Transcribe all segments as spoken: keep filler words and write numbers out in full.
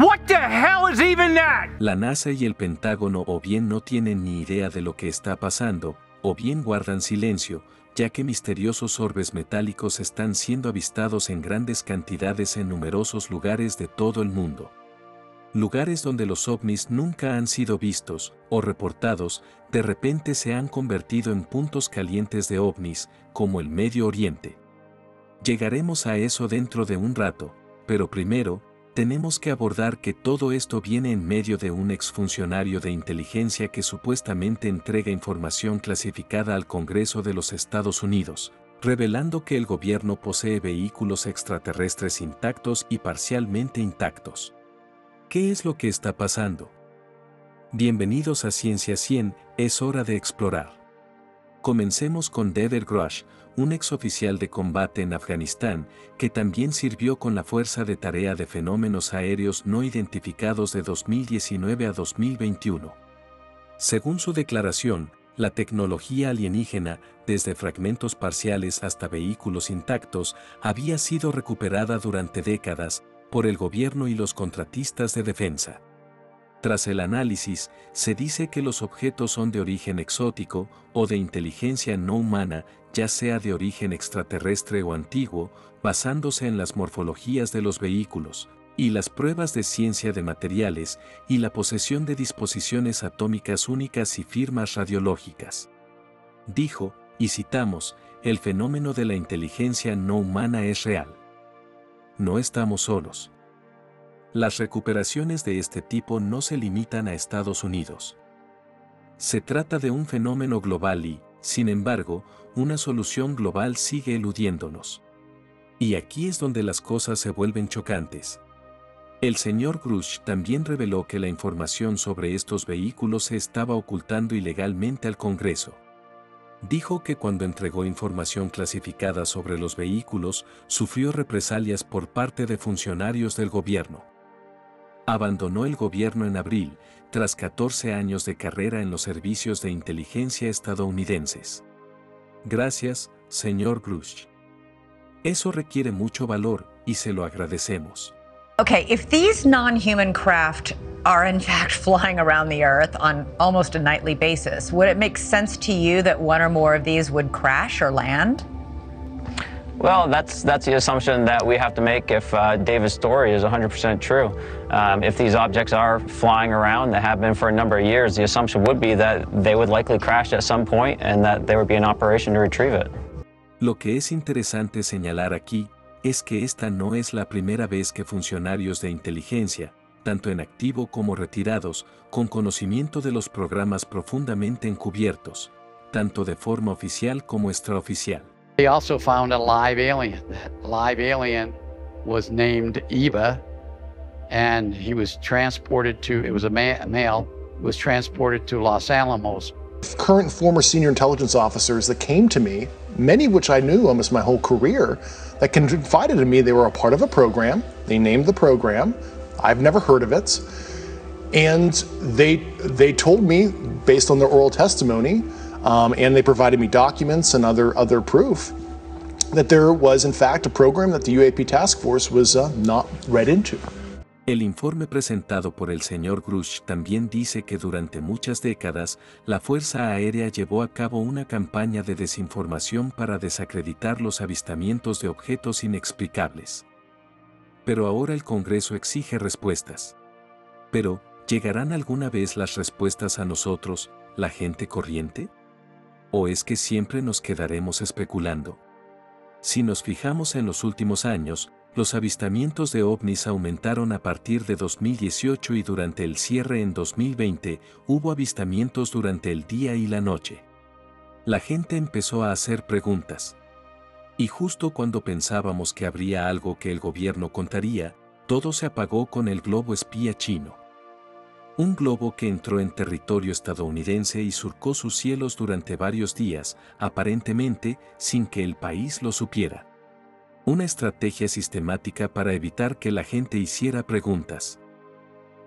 What the hell is even that? La NASA y el Pentágono o bien no tienen ni idea de lo que está pasando, o bien guardan silencio, ya que misteriosos orbes metálicos están siendo avistados en grandes cantidades en numerosos lugares de todo el mundo. Lugares donde los ovnis nunca han sido vistos o reportados, de repente se han convertido en puntos calientes de ovnis, como el Medio Oriente. Llegaremos a eso dentro de un rato, pero primero, tenemos que abordar que todo esto viene en medio de un exfuncionario de inteligencia que supuestamente entrega información clasificada al Congreso de los Estados Unidos, revelando que el gobierno posee vehículos extraterrestres intactos y parcialmente intactos. ¿Qué es lo que está pasando? Bienvenidos a Ciencia cien, es hora de explorar. Comencemos con David Grusch, un exoficial de combate en Afganistán, que también sirvió con la Fuerza de Tarea de Fenómenos Aéreos No Identificados de dos mil diecinueve a dos mil veintiuno. Según su declaración, la tecnología alienígena, desde fragmentos parciales hasta vehículos intactos, había sido recuperada durante décadas por el gobierno y los contratistas de defensa. Tras el análisis, se dice que los objetos son de origen exótico o de inteligencia no humana, ya sea de origen extraterrestre o antiguo, basándose en las morfologías de los vehículos, y las pruebas de ciencia de materiales, y la posesión de disposiciones atómicas únicas y firmas radiológicas. Dijo, y citamos, el fenómeno de la inteligencia no humana es real. No estamos solos. Las recuperaciones de este tipo no se limitan a Estados Unidos. Se trata de un fenómeno global y, sin embargo, una solución global sigue eludiéndonos. Y aquí es donde las cosas se vuelven chocantes. El señor Grusch también reveló que la información sobre estos vehículos se estaba ocultando ilegalmente al Congreso. Dijo que cuando entregó información clasificada sobre los vehículos, sufrió represalias por parte de funcionarios del gobierno. Abandonó el gobierno en abril, tras catorce años de carrera en los servicios de inteligencia estadounidenses. Gracias, señor Grusch. Eso requiere mucho valor, y se lo agradecemos. Okay, if these non-human craft are in fact flying around the Earth on almost a nightly basis, would it make sense to you that one or more of these would crash or land? Well, that's that's the assumption that we have to make if uh, David's story is one hundred percent true. Um, if these objects are flying around, that have been for a number of years, the assumption would be that they would likely crash at some point and that there would be an operation to retrieve it. Lo que es interesante señalar aquí es que esta no es la primera vez que funcionarios de inteligencia, tanto en activo como retirados, con conocimiento de los programas profundamente encubiertos, tanto de forma oficial como extraoficial. They also found a live alien. That live alien was named Eva, and he was transported to, it was a ma male, was transported to Los Alamos. Current and former senior intelligence officers that came to me, many of which I knew almost my whole career, that confided in me they were a part of a program, they named the program, I've never heard of it, and they, they told me, based on their oral testimony, um, and they provided me documents and other, other proof, that there was in fact a program that the U A P Task Force was uh, not read into. El informe presentado por el señor Grusch también dice que durante muchas décadas, la Fuerza Aérea llevó a cabo una campaña de desinformación para desacreditar los avistamientos de objetos inexplicables. Pero ahora el Congreso exige respuestas. Pero, ¿llegarán alguna vez las respuestas a nosotros, la gente corriente? ¿O es que siempre nos quedaremos especulando? Si nos fijamos en los últimos años, los avistamientos de ovnis aumentaron a partir de dos mil dieciocho y durante el cierre en dos mil veinte hubo avistamientos durante el día y la noche. La gente empezó a hacer preguntas. Y justo cuando pensábamos que habría algo que el gobierno contaría, todo se apagó con el globo espía chino. Un globo que entró en territorio estadounidense y surcó sus cielos durante varios días, aparentemente sin que el país lo supiera. Una estrategia sistemática para evitar que la gente hiciera preguntas.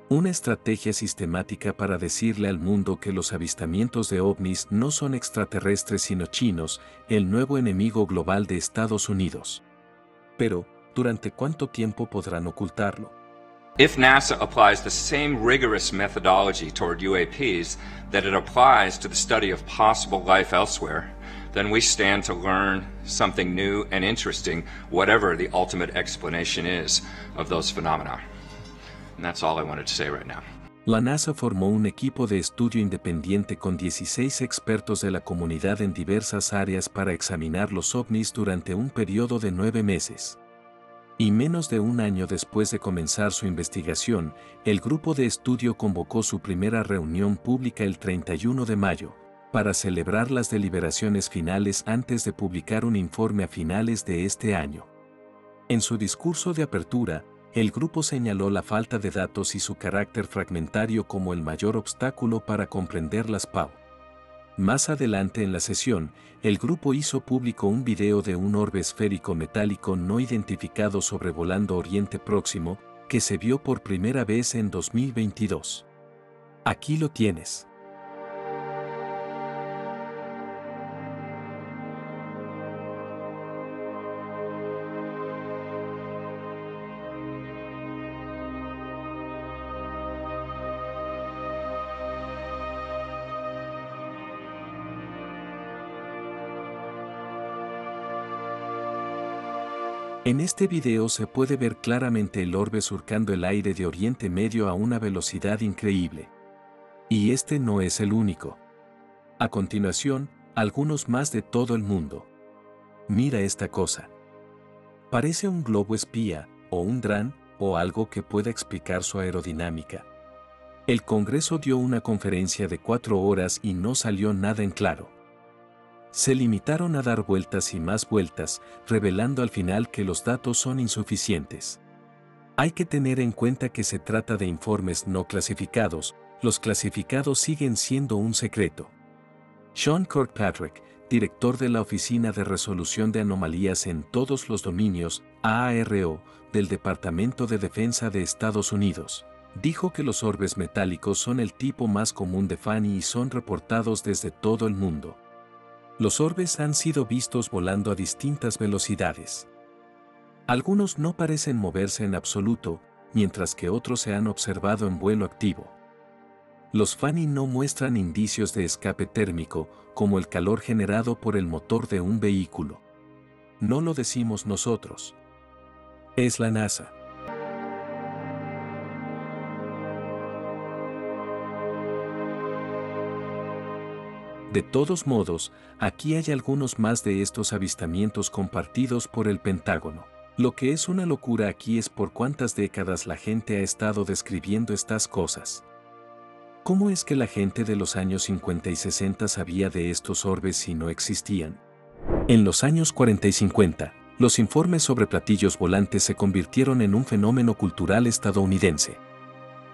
Una estrategia sistemática para decirle al mundo que los avistamientos de ovnis no son extraterrestres sino chinos, el nuevo enemigo global de Estados Unidos. Pero, ¿durante cuánto tiempo podrán ocultarlo? If NASA applies the same rigorous methodology toward U A Ps that it applies to the study of possible life elsewhere, then we stand to learn something new and interesting, whatever the ultimate explanation is of those phenomena. And that's all I wanted to say right now. La NASA formó un equipo de estudio independiente con dieciséis expertos de la comunidad en diversas áreas para examinar los ovnis durante un periodo de nueve meses. Y menos de un año después de comenzar su investigación, el grupo de estudio convocó su primera reunión pública el treinta y uno de mayo, para celebrar las deliberaciones finales antes de publicar un informe a finales de este año. En su discurso de apertura, el grupo señaló la falta de datos y su carácter fragmentario como el mayor obstáculo para comprender las P A U. Más adelante en la sesión, el grupo hizo público un video de un orbe esférico metálico no identificado sobrevolando Oriente Próximo, que se vio por primera vez en dos mil veintidós. Aquí lo tienes. En este video se puede ver claramente el orbe surcando el aire de Oriente Medio a una velocidad increíble. Y este no es el único. A continuación, algunos más de todo el mundo. Mira esta cosa. Parece un globo espía, o un dron, o algo que pueda explicar su aerodinámica. El Congreso dio una conferencia de cuatro horas y no salió nada en claro. Se limitaron a dar vueltas y más vueltas, revelando al final que los datos son insuficientes. Hay que tener en cuenta que se trata de informes no clasificados, los clasificados siguen siendo un secreto. Sean Kirkpatrick, director de la Oficina de Resolución de Anomalías en Todos los Dominios, A A R O, del Departamento de Defensa de Estados Unidos, dijo que los orbes metálicos son el tipo más común de F A N I y son reportados desde todo el mundo. Los orbes han sido vistos volando a distintas velocidades. Algunos no parecen moverse en absoluto, mientras que otros se han observado en vuelo activo. Los F A N I no muestran indicios de escape térmico, como el calor generado por el motor de un vehículo. No lo decimos nosotros. Es la NASA. De todos modos, aquí hay algunos más de estos avistamientos compartidos por el Pentágono. Lo que es una locura aquí es por cuántas décadas la gente ha estado describiendo estas cosas. ¿Cómo es que la gente de los años cincuenta y sesenta sabía de estos orbes si no existían? En los años cuarenta y cincuenta, los informes sobre platillos volantes se convirtieron en un fenómeno cultural estadounidense.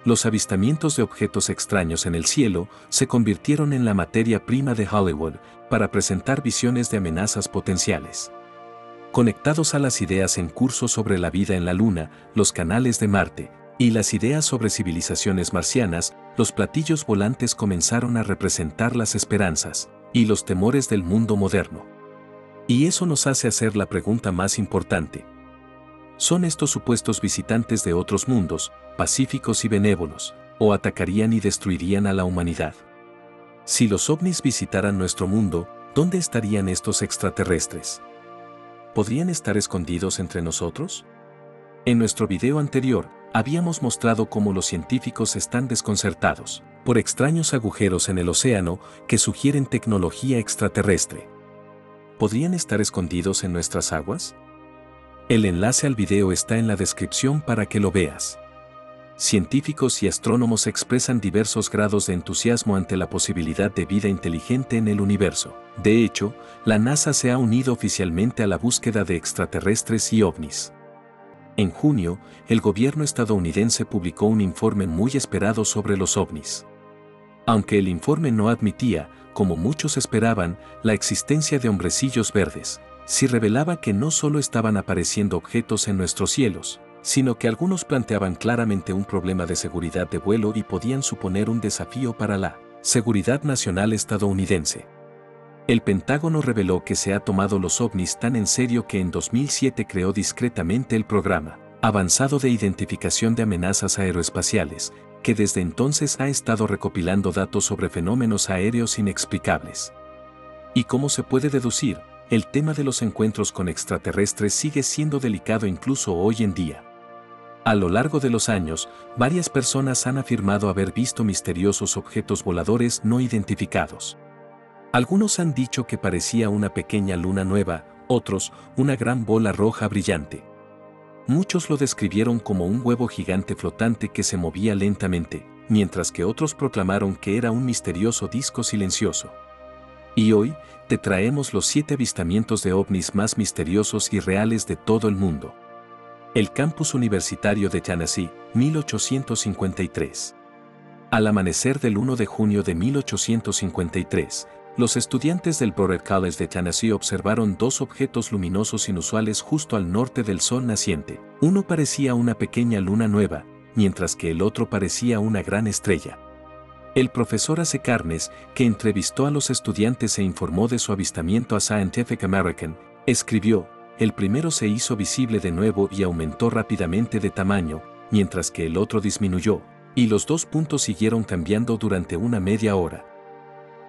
Los avistamientos de objetos extraños en el cielo se convirtieron en la materia prima de Hollywood para presentar visiones de amenazas potenciales. Conectados a las ideas en curso sobre la vida en la Luna, los canales de Marte y las ideas sobre civilizaciones marcianas, los platillos volantes comenzaron a representar las esperanzas y los temores del mundo moderno. Y eso nos hace hacer la pregunta más importante. ¿Son estos supuestos visitantes de otros mundos, pacíficos y benévolos, o atacarían y destruirían a la humanidad? Si los ovnis visitaran nuestro mundo, ¿dónde estarían estos extraterrestres? ¿Podrían estar escondidos entre nosotros? En nuestro video anterior, habíamos mostrado cómo los científicos están desconcertados por extraños agujeros en el océano que sugieren tecnología extraterrestre. ¿Podrían estar escondidos en nuestras aguas? El enlace al video está en la descripción para que lo veas. Científicos y astrónomos expresan diversos grados de entusiasmo ante la posibilidad de vida inteligente en el universo. De hecho, la NASA se ha unido oficialmente a la búsqueda de extraterrestres y ovnis. En junio, el gobierno estadounidense publicó un informe muy esperado sobre los ovnis. Aunque el informe no admitía, como muchos esperaban, la existencia de hombrecillos verdes, sí revelaba que no solo estaban apareciendo objetos en nuestros cielos, sino que algunos planteaban claramente un problema de seguridad de vuelo y podían suponer un desafío para la seguridad nacional estadounidense. El Pentágono reveló que se ha tomado los ovnis tan en serio que en dos mil siete creó discretamente el programa avanzado de identificación de amenazas aeroespaciales, que desde entonces ha estado recopilando datos sobre fenómenos aéreos inexplicables. Y como se puede deducir, el tema de los encuentros con extraterrestres sigue siendo delicado incluso hoy en día. A lo largo de los años, varias personas han afirmado haber visto misteriosos objetos voladores no identificados. Algunos han dicho que parecía una pequeña luna nueva, otros, una gran bola roja brillante. Muchos lo describieron como un huevo gigante flotante que se movía lentamente, mientras que otros proclamaron que era un misterioso disco silencioso. Y hoy, te traemos los siete avistamientos de ovnis más misteriosos y reales de todo el mundo. El campus universitario de Chanassi, mil ochocientos cincuenta y tres. Al amanecer del uno de junio de mil ochocientos cincuenta y tres, los estudiantes del Brother College de Chanassi observaron dos objetos luminosos inusuales justo al norte del sol naciente. Uno parecía una pequeña luna nueva, mientras que el otro parecía una gran estrella. El profesor Ace Carnes, que entrevistó a los estudiantes e informó de su avistamiento a Scientific American, escribió: el primero se hizo visible de nuevo y aumentó rápidamente de tamaño, mientras que el otro disminuyó, y los dos puntos siguieron cambiando durante una media hora.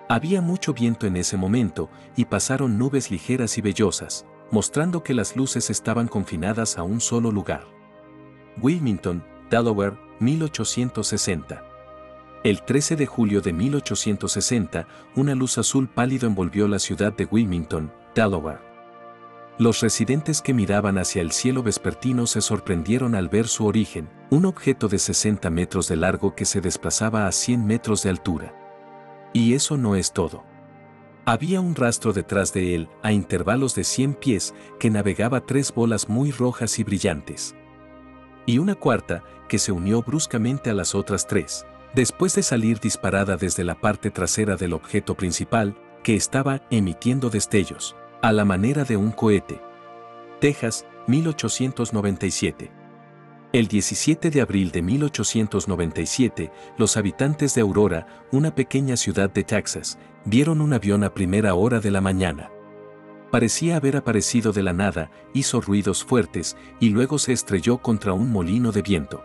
Había mucho viento en ese momento, y pasaron nubes ligeras y vellosas, mostrando que las luces estaban confinadas a un solo lugar. Wilmington, Delaware, mil ochocientos sesenta. El trece de julio de mil ochocientos sesenta, una luz azul pálido envolvió la ciudad de Wilmington, Delaware. Los residentes que miraban hacia el cielo vespertino se sorprendieron al ver su origen, un objeto de sesenta metros de largo que se desplazaba a cien metros de altura. Y eso no es todo. Había un rastro detrás de él, a intervalos de cien pies, que navegaba tres bolas muy rojas y brillantes. Y una cuarta, que se unió bruscamente a las otras tres, después de salir disparada desde la parte trasera del objeto principal, que estaba emitiendo destellos, a la manera de un cohete. Texas, mil ochocientos noventa y siete. El diecisiete de abril de mil ochocientos noventa y siete, los habitantes de Aurora, una pequeña ciudad de Texas, vieron un avión a primera hora de la mañana. Parecía haber aparecido de la nada, hizo ruidos fuertes y luego se estrelló contra un molino de viento.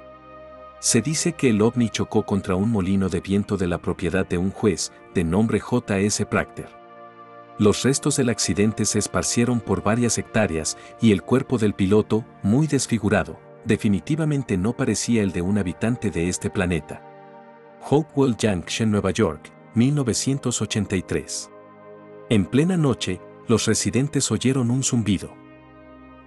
Se dice que el ovni chocó contra un molino de viento de la propiedad de un juez, de nombre J S Prakter. Los restos del accidente se esparcieron por varias hectáreas y el cuerpo del piloto, muy desfigurado, definitivamente no parecía el de un habitante de este planeta. Hopewell Junction, Nueva York, mil novecientos ochenta y tres. En plena noche, los residentes oyeron un zumbido.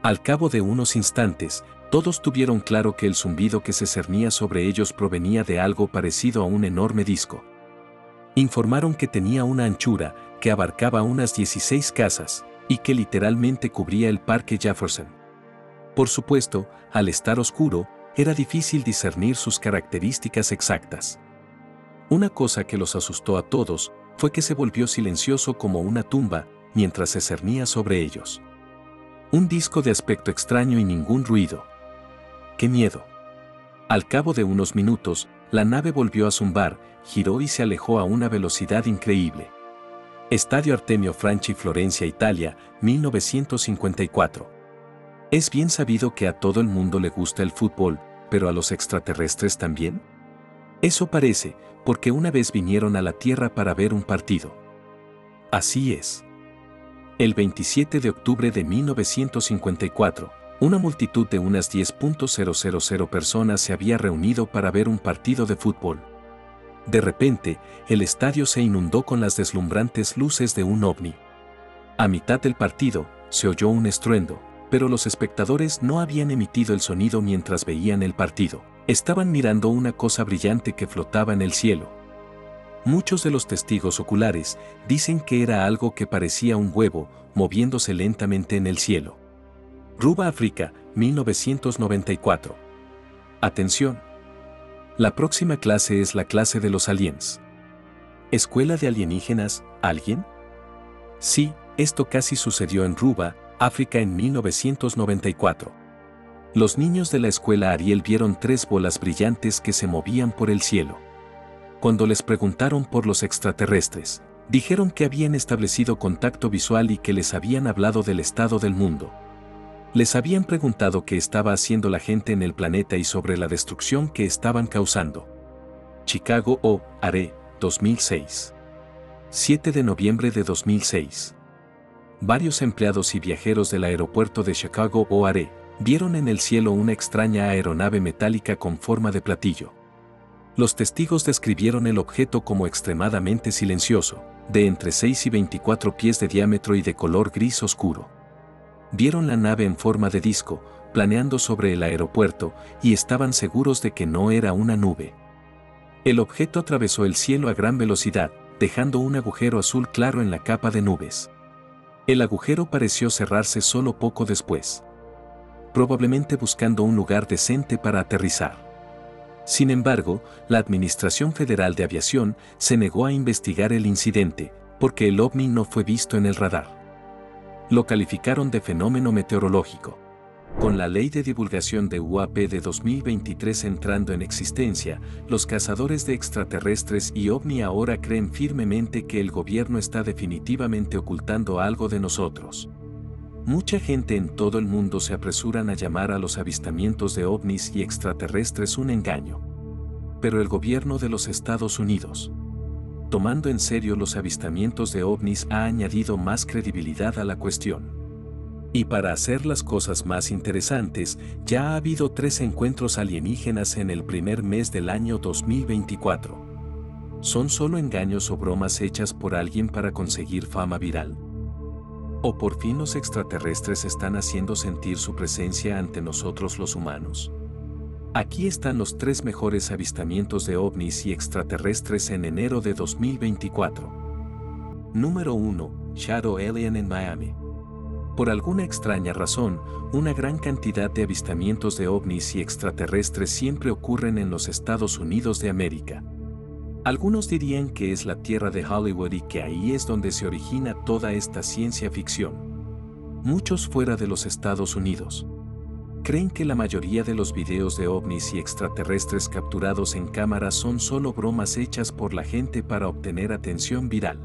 Al cabo de unos instantes, todos tuvieron claro que el zumbido que se cernía sobre ellos provenía de algo parecido a un enorme disco. Informaron que tenía una anchura que abarcaba unas dieciséis casas y que literalmente cubría el parque Jefferson. Por supuesto, al estar oscuro, era difícil discernir sus características exactas. Una cosa que los asustó a todos fue que se volvió silencioso como una tumba mientras se cernía sobre ellos. Un disco de aspecto extraño y ningún ruido. ¡Qué miedo! Al cabo de unos minutos, la nave volvió a zumbar, giró y se alejó a una velocidad increíble. Estadio Artemio Franchi, Florencia, Italia, mil novecientos cincuenta y cuatro. Es bien sabido que a todo el mundo le gusta el fútbol, pero a los extraterrestres también. Eso parece, porque una vez vinieron a la Tierra para ver un partido. Así es. El veintisiete de octubre de mil novecientos cincuenta y cuatro, una multitud de unas diez mil personas se había reunido para ver un partido de fútbol. De repente, el estadio se inundó con las deslumbrantes luces de un ovni. A mitad del partido, se oyó un estruendo, pero los espectadores no habían emitido el sonido mientras veían el partido. Estaban mirando una cosa brillante que flotaba en el cielo. Muchos de los testigos oculares dicen que era algo que parecía un huevo, moviéndose lentamente en el cielo. Ruba, África, mil novecientos noventa y cuatro. Atención. La próxima clase es la clase de los aliens. ¿Escuela de alienígenas, alguien? Sí, esto casi sucedió en Ruba, África en mil novecientos noventa y cuatro. Los niños de la escuela Ariel vieron tres bolas brillantes que se movían por el cielo. Cuando les preguntaron por los extraterrestres, dijeron que habían establecido contacto visual y que les habían hablado del estado del mundo. Les habían preguntado qué estaba haciendo la gente en el planeta y sobre la destrucción que estaban causando. Chicago O'Hare, dos mil seis. siete de noviembre de dos mil seis. Varios empleados y viajeros del aeropuerto de Chicago O'Hare vieron en el cielo una extraña aeronave metálica con forma de platillo. Los testigos describieron el objeto como extremadamente silencioso, de entre seis y veinticuatro pies de diámetro y de color gris oscuro. Vieron la nave en forma de disco, planeando sobre el aeropuerto, y estaban seguros de que no era una nube. El objeto atravesó el cielo a gran velocidad, dejando un agujero azul claro en la capa de nubes. El agujero pareció cerrarse solo poco después, probablemente buscando un lugar decente para aterrizar. Sin embargo, la Administración Federal de Aviación se negó a investigar el incidente, porque el ovni no fue visto en el radar. Lo calificaron de fenómeno meteorológico. Con la Ley de Divulgación de U A P de dos mil veintitrés entrando en existencia, los cazadores de extraterrestres y ovni ahora creen firmemente que el gobierno está definitivamente ocultando algo de nosotros. Mucha gente en todo el mundo se apresuran a llamar a los avistamientos de ovnis y extraterrestres un engaño. Pero el gobierno de los Estados Unidos, tomando en serio los avistamientos de ovnis, ha añadido más credibilidad a la cuestión. Y para hacer las cosas más interesantes, ya ha habido tres encuentros alienígenas en el primer mes del año dos mil veinticuatro. ¿Son solo engaños o bromas hechas por alguien para conseguir fama viral? ¿O por fin los extraterrestres están haciendo sentir su presencia ante nosotros los humanos? Aquí están los tres mejores avistamientos de ovnis y extraterrestres en enero de dos mil veinticuatro. Número uno. Shadow Alien en Miami. Por alguna extraña razón, una gran cantidad de avistamientos de ovnis y extraterrestres siempre ocurren en los Estados Unidos de América. Algunos dirían que es la tierra de Hollywood y que ahí es donde se origina toda esta ciencia ficción. Muchos fuera de los Estados Unidos creen que la mayoría de los videos de ovnis y extraterrestres capturados en cámara son solo bromas hechas por la gente para obtener atención viral.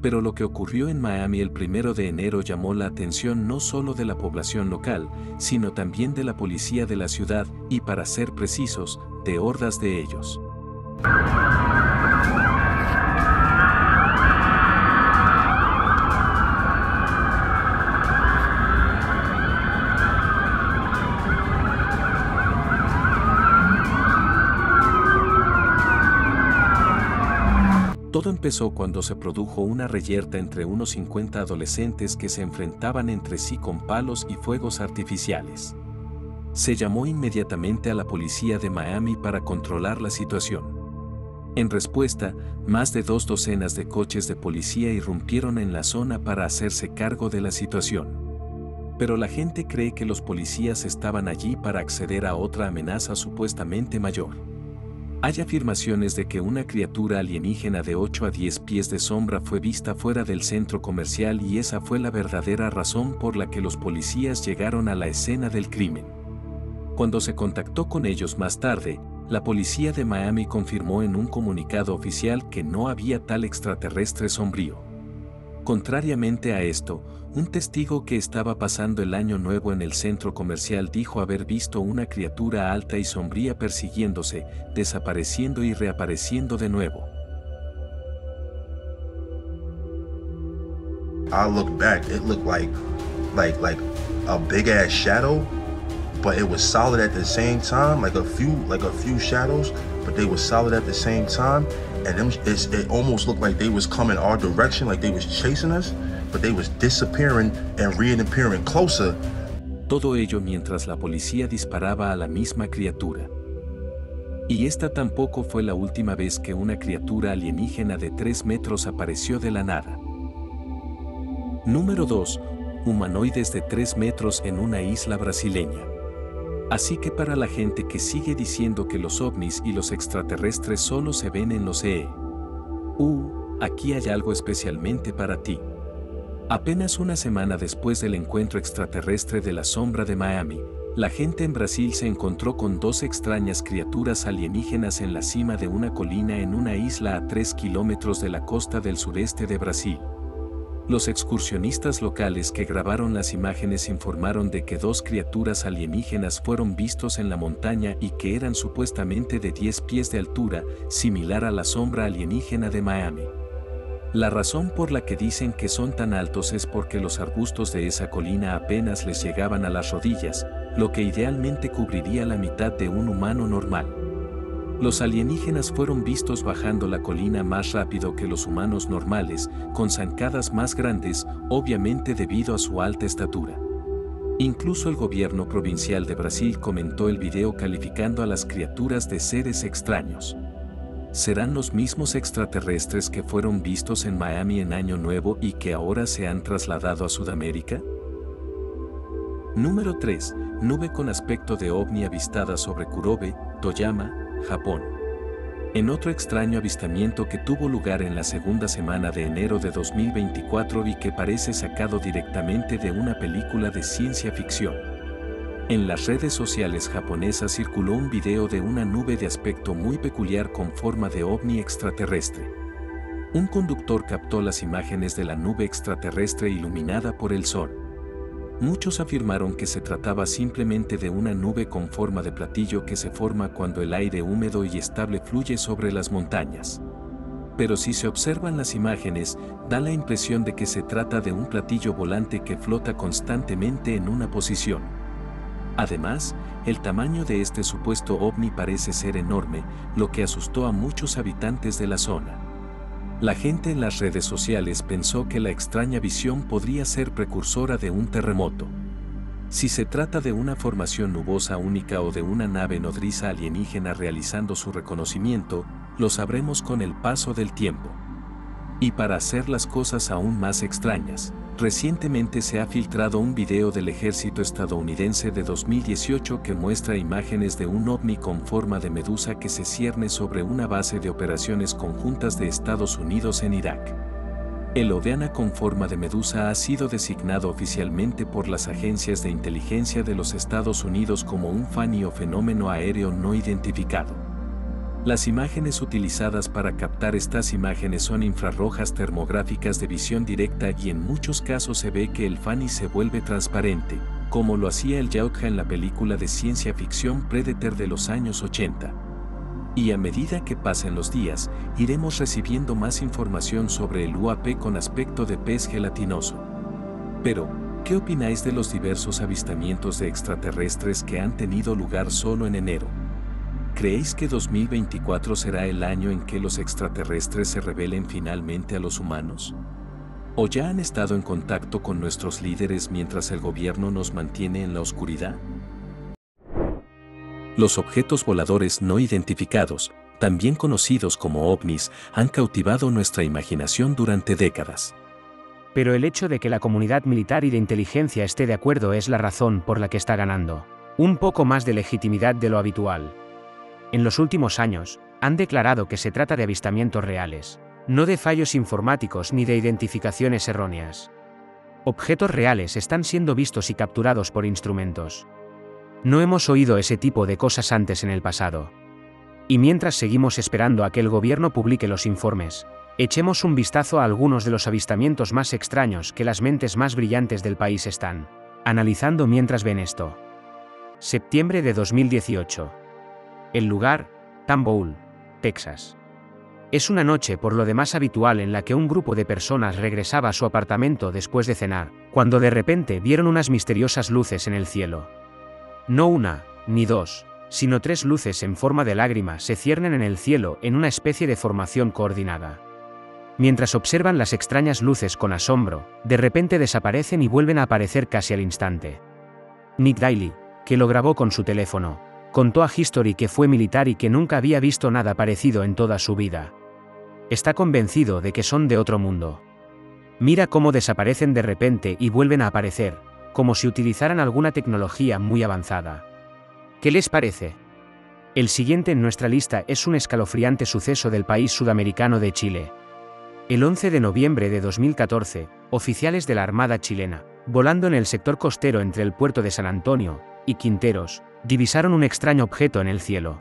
Pero lo que ocurrió en Miami el primero de enero llamó la atención no solo de la población local, sino también de la policía de la ciudad y, para ser precisos, de hordas de ellos. Todo empezó cuando se produjo una reyerta entre unos cincuenta adolescentes que se enfrentaban entre sí con palos y fuegos artificiales. Se llamó inmediatamente a la policía de Miami para controlar la situación. En respuesta, más de dos docenas de coches de policía irrumpieron en la zona para hacerse cargo de la situación. Pero la gente cree que los policías estaban allí para acceder a otra amenaza supuestamente mayor. Hay afirmaciones de que una criatura alienígena de ocho a diez pies de sombra fue vista fuera del centro comercial y esa fue la verdadera razón por la que los policías llegaron a la escena del crimen. Cuando se contactó con ellos más tarde, la policía de Miami confirmó en un comunicado oficial que no había tal extraterrestre sombrío. Contrariamente a esto, un testigo que estaba pasando el año nuevo en el centro comercial dijo haber visto una criatura alta y sombría persiguiéndose, desapareciendo y reapareciendo de nuevo. I look back, it looked like, like, like a big ass shadow. But it was solid at the same time, like a few, like a few shadows, but they were solid at the same time. And them, it's, it almost looked like they was coming our direction, like they was chasing us, but they was disappearing and reappearing closer. Todo ello mientras la policía disparaba a la misma criatura. Y esta tampoco fue la última vez que una criatura alienígena de tres metros apareció de la nada. Número dos. Humanoides de tres metros en una isla brasileña. Así que para la gente que sigue diciendo que los ovnis y los extraterrestres solo se ven en los E E U, uh, aquí hay algo especialmente para ti. Apenas una semana después del encuentro extraterrestre de la sombra de Miami, la gente en Brasil se encontró con dos extrañas criaturas alienígenas en la cima de una colina en una isla a tres kilómetros de la costa del sureste de Brasil. Los excursionistas locales que grabaron las imágenes informaron de que dos criaturas alienígenas fueron vistos en la montaña y que eran supuestamente de diez pies de altura, similar a la sombra alienígena de Miami. La razón por la que dicen que son tan altos es porque los arbustos de esa colina apenas les llegaban a las rodillas, lo que idealmente cubriría la mitad de un humano normal. Los alienígenas fueron vistos bajando la colina más rápido que los humanos normales, con zancadas más grandes, obviamente debido a su alta estatura. Incluso el gobierno provincial de Brasil comentó el video calificando a las criaturas de seres extraños. ¿Serán los mismos extraterrestres que fueron vistos en Miami en Año Nuevo y que ahora se han trasladado a Sudamérica? Número tres. Nube con aspecto de ovni avistada sobre Kurobe, Toyama, Japón. En otro extraño avistamiento que tuvo lugar en la segunda semana de enero de dos mil veinticuatro y que parece sacado directamente de una película de ciencia ficción. En las redes sociales japonesas circuló un video de una nube de aspecto muy peculiar con forma de ovni extraterrestre. Un conductor captó las imágenes de la nube extraterrestre iluminada por el sol. Muchos afirmaron que se trataba simplemente de una nube con forma de platillo que se forma cuando el aire húmedo y estable fluye sobre las montañas. Pero si se observan las imágenes, da la impresión de que se trata de un platillo volante que flota constantemente en una posición. Además, el tamaño de este supuesto ovni parece ser enorme, lo que asustó a muchos habitantes de la zona. La gente en las redes sociales pensó que la extraña visión podría ser precursora de un terremoto. Si se trata de una formación nubosa única o de una nave nodriza alienígena realizando su reconocimiento, lo sabremos con el paso del tiempo. Y para hacer las cosas aún más extrañas, recientemente se ha filtrado un video del ejército estadounidense de dos mil dieciocho que muestra imágenes de un ovni con forma de medusa que se cierne sobre una base de operaciones conjuntas de Estados Unidos en Irak. El ovni con forma de medusa ha sido designado oficialmente por las agencias de inteligencia de los Estados Unidos como un FANI o fenómeno aéreo no identificado. Las imágenes utilizadas para captar estas imágenes son infrarrojas termográficas de visión directa y en muchos casos se ve que el FANI se vuelve transparente, como lo hacía el Yautja en la película de ciencia ficción Predator de los años ochenta. Y a medida que pasen los días, iremos recibiendo más información sobre el U A P con aspecto de pez gelatinoso. Pero, ¿qué opináis de los diversos avistamientos de extraterrestres que han tenido lugar solo en enero? ¿Creéis que dos mil veinticuatro será el año en que los extraterrestres se revelen finalmente a los humanos? ¿O ya han estado en contacto con nuestros líderes mientras el gobierno nos mantiene en la oscuridad? Los objetos voladores no identificados, también conocidos como ovnis, han cautivado nuestra imaginación durante décadas. Pero el hecho de que la comunidad militar y de inteligencia esté de acuerdo es la razón por la que está ganando. Un poco más de legitimidad de lo habitual. En los últimos años, han declarado que se trata de avistamientos reales, no de fallos informáticos ni de identificaciones erróneas. Objetos reales están siendo vistos y capturados por instrumentos. No hemos oído ese tipo de cosas antes en el pasado. Y mientras seguimos esperando a que el gobierno publique los informes, echemos un vistazo a algunos de los avistamientos más extraños que las mentes más brillantes del país están analizando mientras ven esto. Septiembre de dos mil dieciocho. El lugar, Tomball, Texas. Es una noche por lo demás habitual en la que un grupo de personas regresaba a su apartamento después de cenar, cuando de repente vieron unas misteriosas luces en el cielo. No una, ni dos, sino tres luces en forma de lágrima se ciernen en el cielo en una especie de formación coordinada. Mientras observan las extrañas luces con asombro, de repente desaparecen y vuelven a aparecer casi al instante. Nick Daly, que lo grabó con su teléfono, contó a History que fue militar y que nunca había visto nada parecido en toda su vida. Está convencido de que son de otro mundo. Mira cómo desaparecen de repente y vuelven a aparecer, como si utilizaran alguna tecnología muy avanzada. ¿Qué les parece? El siguiente en nuestra lista es un escalofriante suceso del país sudamericano de Chile. El once de noviembre de dos mil catorce, oficiales de la Armada chilena, volando en el sector costero entre el puerto de San Antonio y Quinteros, divisaron un extraño objeto en el cielo.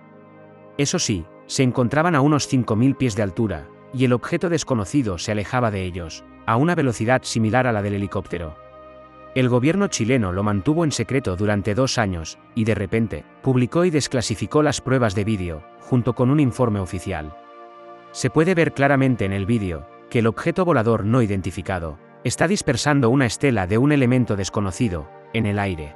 Eso sí, se encontraban a unos cinco mil pies de altura, y el objeto desconocido se alejaba de ellos, a una velocidad similar a la del helicóptero. El gobierno chileno lo mantuvo en secreto durante dos años, y de repente, publicó y desclasificó las pruebas de vídeo, junto con un informe oficial. Se puede ver claramente en el vídeo, que el objeto volador no identificado, está dispersando una estela de un elemento desconocido, en el aire.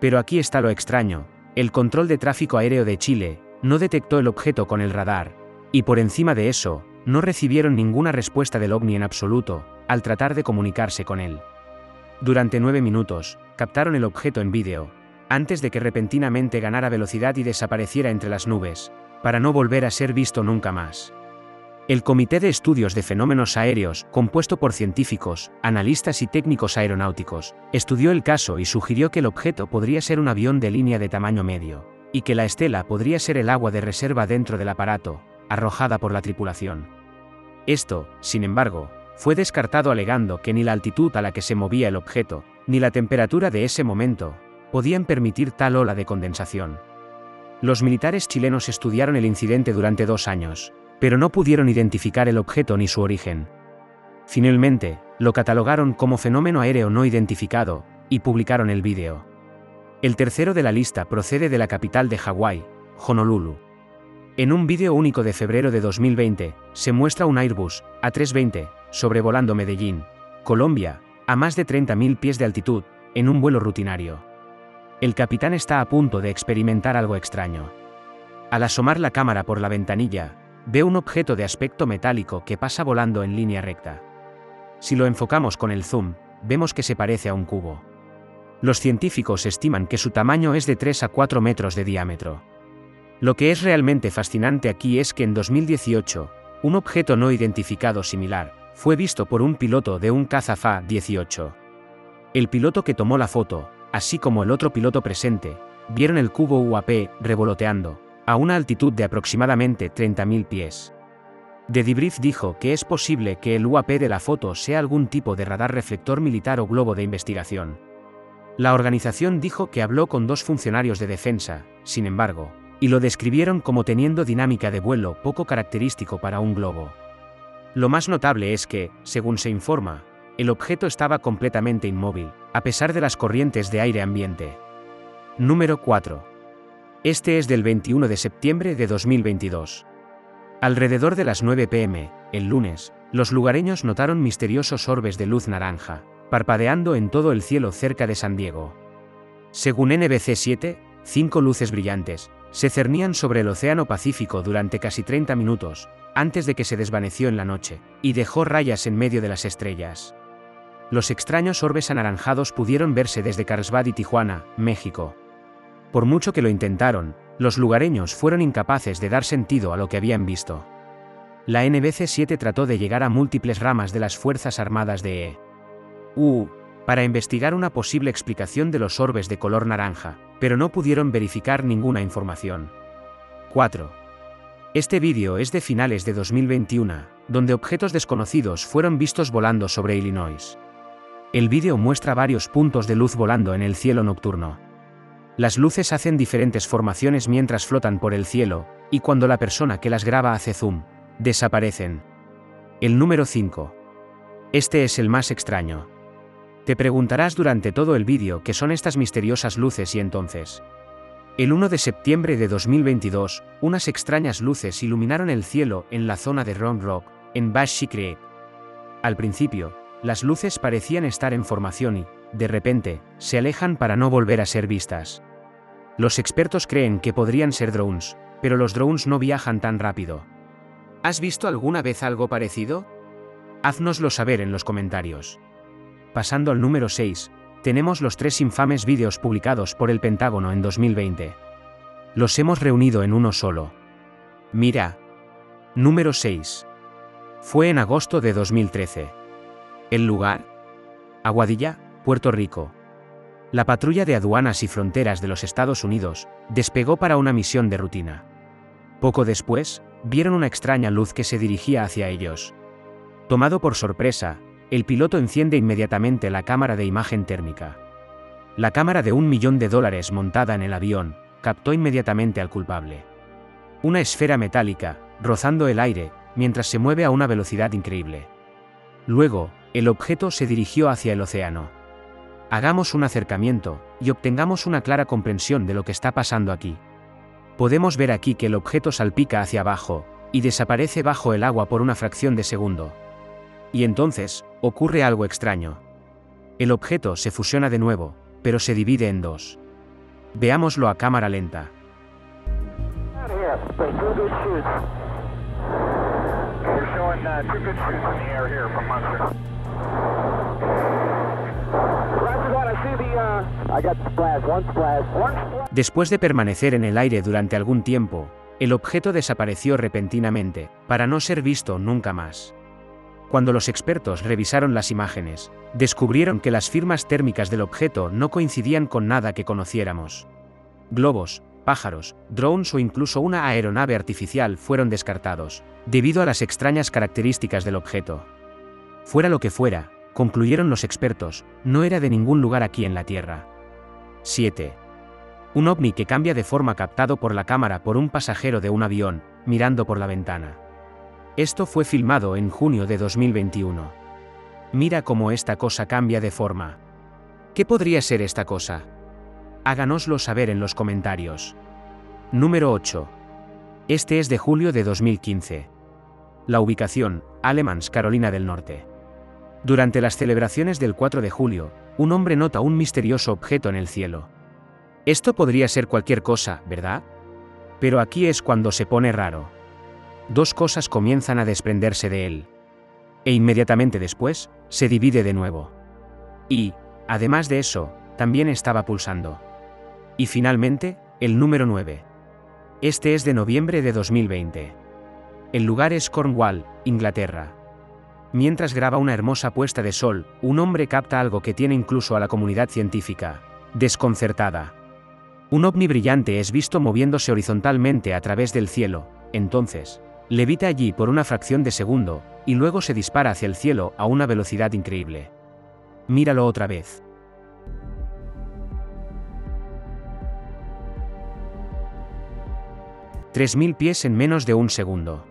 Pero aquí está lo extraño, el Control de Tráfico Aéreo de Chile, no detectó el objeto con el radar, y por encima de eso, no recibieron ninguna respuesta del ovni en absoluto, al tratar de comunicarse con él. Durante nueve minutos, captaron el objeto en vídeo, antes de que repentinamente ganara velocidad y desapareciera entre las nubes, para no volver a ser visto nunca más. El Comité de Estudios de Fenómenos Aéreos, compuesto por científicos, analistas y técnicos aeronáuticos, estudió el caso y sugirió que el objeto podría ser un avión de línea de tamaño medio, y que la estela podría ser el agua de reserva dentro del aparato, arrojada por la tripulación. Esto, sin embargo, fue descartado alegando que ni la altitud a la que se movía el objeto, ni la temperatura de ese momento, podían permitir tal ola de condensación. Los militares chilenos estudiaron el incidente durante dos años, pero no pudieron identificar el objeto ni su origen. Finalmente, lo catalogaron como fenómeno aéreo no identificado, y publicaron el vídeo. El tercero de la lista procede de la capital de Hawái, Honolulu. En un vídeo único de febrero de dos mil veinte, se muestra un Airbus A trescientos veinte, sobrevolando Medellín, Colombia, a más de treinta mil pies de altitud, en un vuelo rutinario. El capitán está a punto de experimentar algo extraño. Al asomar la cámara por la ventanilla, ve un objeto de aspecto metálico que pasa volando en línea recta. Si lo enfocamos con el zoom, vemos que se parece a un cubo. Los científicos estiman que su tamaño es de tres a cuatro metros de diámetro. Lo que es realmente fascinante aquí es que en dos mil dieciocho, un objeto no identificado similar, fue visto por un piloto de un caza F A dieciocho. El piloto que tomó la foto, así como el otro piloto presente, vieron el cubo U A P revoloteando, a una altitud de aproximadamente treinta mil pies. The Debrief dijo que es posible que el U A P de la foto sea algún tipo de radar reflector militar o globo de investigación. La organización dijo que habló con dos funcionarios de defensa, sin embargo, y lo describieron como teniendo dinámica de vuelo poco característico para un globo. Lo más notable es que, según se informa, el objeto estaba completamente inmóvil, a pesar de las corrientes de aire ambiente. Número cuatro. Este es del veintiuno de septiembre de dos mil veintidós. Alrededor de las nueve p m, el lunes, los lugareños notaron misteriosos orbes de luz naranja, parpadeando en todo el cielo cerca de San Diego. Según N B C siete, cinco luces brillantes, se cernían sobre el Océano Pacífico durante casi treinta minutos, antes de que se desvaneció en la noche, y dejó rayas en medio de las estrellas. Los extraños orbes anaranjados pudieron verse desde Carlsbad y Tijuana, México. Por mucho que lo intentaron, los lugareños fueron incapaces de dar sentido a lo que habían visto. La N B C siete trató de llegar a múltiples ramas de las Fuerzas Armadas de E U para investigar una posible explicación de los orbes de color naranja, pero no pudieron verificar ninguna información. cuatro. Este vídeo es de finales de dos mil veintiuno, donde objetos desconocidos fueron vistos volando sobre Illinois. El vídeo muestra varios puntos de luz volando en el cielo nocturno. Las luces hacen diferentes formaciones mientras flotan por el cielo, y cuando la persona que las graba hace zoom, desaparecen. El número cinco. Este es el más extraño. Te preguntarás durante todo el vídeo qué son estas misteriosas luces y entonces. El uno de septiembre de dos mil veintidós, unas extrañas luces iluminaron el cielo en la zona de Round Rock, en Bash Creek. Al principio, las luces parecían estar en formación y, de repente, se alejan para no volver a ser vistas. Los expertos creen que podrían ser drones, pero los drones no viajan tan rápido. ¿Has visto alguna vez algo parecido? Haznoslo saber en los comentarios. Pasando al número seis, tenemos los tres infames vídeos publicados por el Pentágono en dos mil veinte. Los hemos reunido en uno solo. Mira. Número seis. Fue en agosto de dos mil trece. ¿El lugar? Aguadilla, Puerto Rico. La patrulla de aduanas y fronteras de los Estados Unidos despegó para una misión de rutina. Poco después, vieron una extraña luz que se dirigía hacia ellos. Tomado por sorpresa, el piloto enciende inmediatamente la cámara de imagen térmica. La cámara de un millón de dólares montada en el avión captó inmediatamente al culpable. Una esfera metálica, rozando el aire, mientras se mueve a una velocidad increíble. Luego, el objeto se dirigió hacia el océano. Hagamos un acercamiento, y obtengamos una clara comprensión de lo que está pasando aquí. Podemos ver aquí que el objeto salpica hacia abajo, y desaparece bajo el agua por una fracción de segundo. Y entonces, ocurre algo extraño. El objeto se fusiona de nuevo, pero se divide en dos. Veámoslo a cámara lenta. Después de permanecer en el aire durante algún tiempo, el objeto desapareció repentinamente, para no ser visto nunca más. Cuando los expertos revisaron las imágenes, descubrieron que las firmas térmicas del objeto no coincidían con nada que conociéramos. Globos, pájaros, drones o incluso una aeronave artificial fueron descartados, debido a las extrañas características del objeto. Fuera lo que fuera, concluyeron los expertos, no era de ningún lugar aquí en la Tierra. siete. Un ovni que cambia de forma captado por la cámara por un pasajero de un avión, mirando por la ventana. Esto fue filmado en junio de dos mil veintiuno. Mira cómo esta cosa cambia de forma. ¿Qué podría ser esta cosa? Háganoslo saber en los comentarios. Número ocho. Este es de julio de dos mil quince. La ubicación, Alemans, Carolina del Norte. Durante las celebraciones del cuatro de julio, un hombre nota un misterioso objeto en el cielo. Esto podría ser cualquier cosa, ¿verdad? Pero aquí es cuando se pone raro. Dos cosas comienzan a desprenderse de él. E inmediatamente después, se divide de nuevo. Y, además de eso, también estaba pulsando. Y finalmente, el número nueve. Este es de noviembre de dos mil veinte. El lugar es Cornwall, Inglaterra. Mientras graba una hermosa puesta de sol, un hombre capta algo que tiene incluso a la comunidad científica desconcertada. Un ovni brillante es visto moviéndose horizontalmente a través del cielo, entonces, levita allí por una fracción de segundo, y luego se dispara hacia el cielo a una velocidad increíble. Míralo otra vez. tres mil pies en menos de un segundo.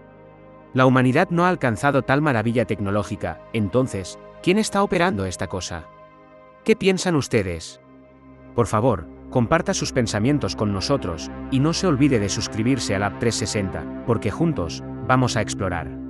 La humanidad no ha alcanzado tal maravilla tecnológica, entonces, ¿quién está operando esta cosa? ¿Qué piensan ustedes? Por favor, comparta sus pensamientos con nosotros, y no se olvide de suscribirse al A P trescientos sesenta, porque juntos, vamos a explorar.